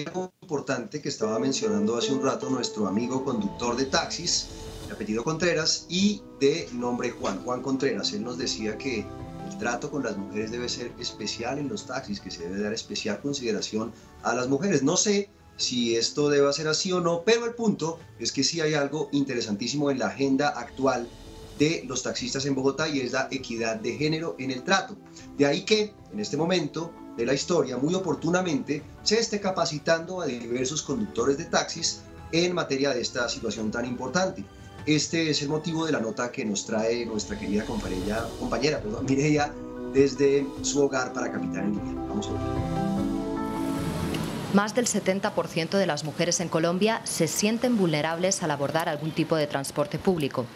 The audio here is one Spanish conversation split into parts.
algo importante que estaba mencionando hace un rato nuestro amigo conductor de taxis, de apellido Contreras y de nombre Juan Contreras. Él nos decía que el trato con las mujeres debe ser especial en los taxis, que se debe dar especial consideración a las mujeres. No sé si esto deba ser así o no, pero el punto es que sí hay algo interesantísimo en la agenda actual de los taxistas en Bogotá y es la equidad de género en el trato. De ahí que en este momento de la historia, muy oportunamente, se esté capacitando a diversos conductores de taxis en materia de esta situación tan importante. Este es el motivo de la nota que nos trae nuestra querida compañera Mireya desde su hogar para Capital en Línea. Vamos a ver. Más del 70% de las mujeres en Colombia se sienten vulnerables al abordar algún tipo de transporte público.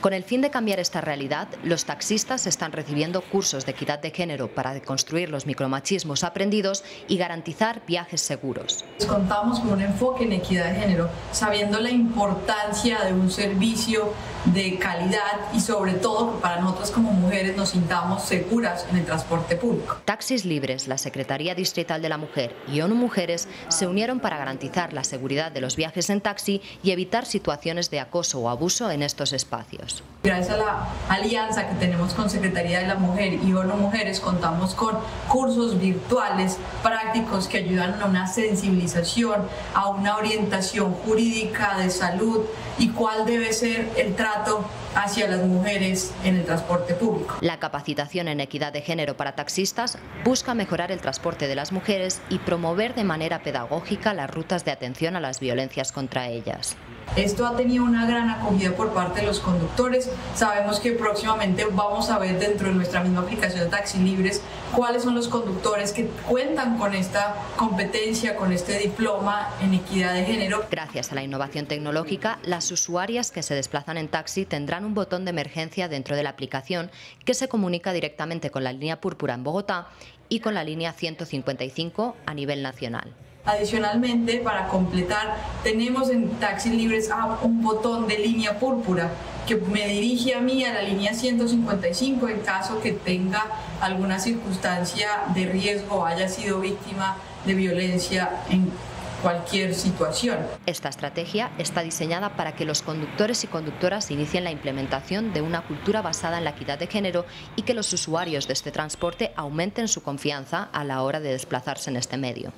Con el fin de cambiar esta realidad, los taxistas están recibiendo cursos de equidad de género para deconstruir los micromachismos aprendidos y garantizar viajes seguros. Contamos con un enfoque en equidad de género, sabiendo la importancia de un servicio de calidad y sobre todo que para nosotras como mujeres nos sintamos seguras en el transporte público. Taxis Libres, la Secretaría Distrital de la Mujer y ONU Mujeres se unieron para garantizar la seguridad de los viajes en taxi y evitar situaciones de acoso o abuso en estos espacios. Gracias a la alianza que tenemos con Secretaría de la Mujer y ONU Mujeres, contamos con cursos virtuales prácticos que ayudan a una sensibilización, a una orientación jurídica de salud y cuál debe ser el trato hacia las mujeres en el transporte público. La capacitación en equidad de género para taxistas busca mejorar el transporte de las mujeres y promover de manera pedagógica las rutas de atención a las violencias contra ellas. Esto ha tenido una gran acogida por parte de los conductores. Sabemos que próximamente vamos a ver dentro de nuestra misma aplicación de Taxis Libres cuáles son los conductores que cuentan con esta competencia, con este diploma en equidad de género. Gracias a la innovación tecnológica, las usuarias que se desplazan en taxi tendrán un botón de emergencia dentro de la aplicación que se comunica directamente con la Línea Púrpura en Bogotá y con la Línea 155 a nivel nacional. Adicionalmente, para completar, tenemos en Taxis Libres App un botón de Línea Púrpura que me dirige a mí a la Línea 155 en caso que tenga alguna circunstancia de riesgo o haya sido víctima de violencia en cualquier situación. Esta estrategia está diseñada para que los conductores y conductoras inicien la implementación de una cultura basada en la equidad de género y que los usuarios de este transporte aumenten su confianza a la hora de desplazarse en este medio.